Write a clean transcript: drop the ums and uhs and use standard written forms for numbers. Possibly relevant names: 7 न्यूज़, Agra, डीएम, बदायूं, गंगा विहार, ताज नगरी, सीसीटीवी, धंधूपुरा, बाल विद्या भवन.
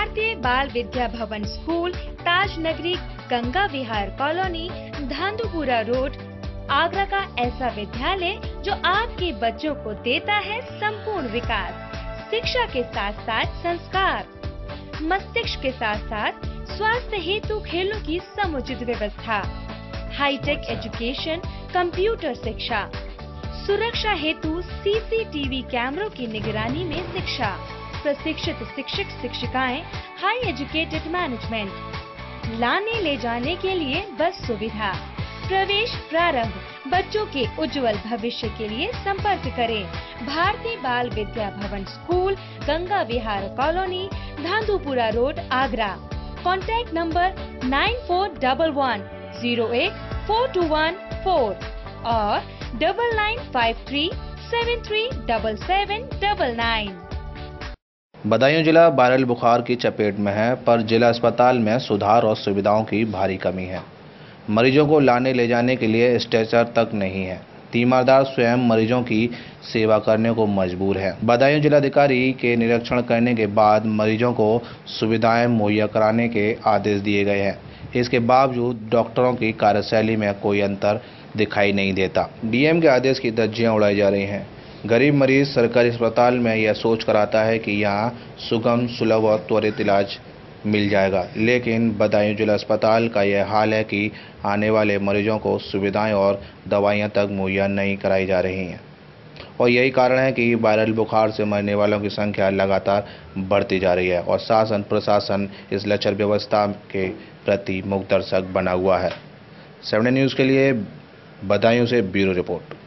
भारतीय बाल विद्या भवन स्कूल, ताज नगरी, गंगा विहार colony, धंधूपुरा road, Agra का ऐसा विद्यालय जो आपके बच्चों को देता है संपूर्ण विकास, शिक्षा के साथ साथ संस्कार, मस्तिष्क के साथ साथ स्वास्थ्य हेतु खेलों की समुचित व्यवस्था, हाईटेक एजुकेशन, कंप्यूटर शिक्षा, सुरक्षा हेतु सीसीटीवी कैमरों की निगरानी में शिक्षा, प्रशिक्षित शिक्षक शिक्षिकाएं, हाई एजुकेटेड मैनेजमेंट, लाने ले जाने के लिए बस सुविधा, प्रवेश प्रारंभ। बच्चों के उज्जवल भविष्य के लिए संपर्क करें भारतीय बाल विद्या भवन school, गंगा विहार colony, धंधूपुरा road, Agra. Contact number 9411084214 और 9953737799। बदायूं जिला वायरल बुखार की चपेट में है, पर जिला अस्पताल में सुधार और सुविधाओं की भारी कमी है। मरीजों को लाने ले जाने के लिए स्ट्रेचर तक नहीं है। तीमारदार स्वयं मरीजों की सेवा करने को मजबूर है। बदायूं जिलाधिकारी के निरीक्षण करने के बाद मरीजों को सुविधाएं मुहैया कराने के आदेश दिए गए हैं। इसके बावजूद डॉक्टरों की कार्यशैली में कोई अंतर दिखाई नहीं देता। डीएम के आदेश की धज्जियां उड़ाई जा रही हैं। गरीब मरीज सरकारी अस्पताल में यह सोच कर आता है कि यहाँ सुगम, सुलभ और त्वरित इलाज मिल जाएगा, लेकिन बदायूं जिला अस्पताल का यह हाल है कि आने वाले मरीजों को सुविधाएं और दवाइयां तक मुहैया नहीं कराई जा रही हैं। और यही कारण है कि वायरल बुखार से मरने वालों की संख्या लगातार बढ़ती जा रही है और शासन प्रशासन इस लचर व्यवस्था के प्रति मूक दर्शक बना हुआ है। 7 न्यूज़ के लिए बदायूं से ब्यूरो रिपोर्ट।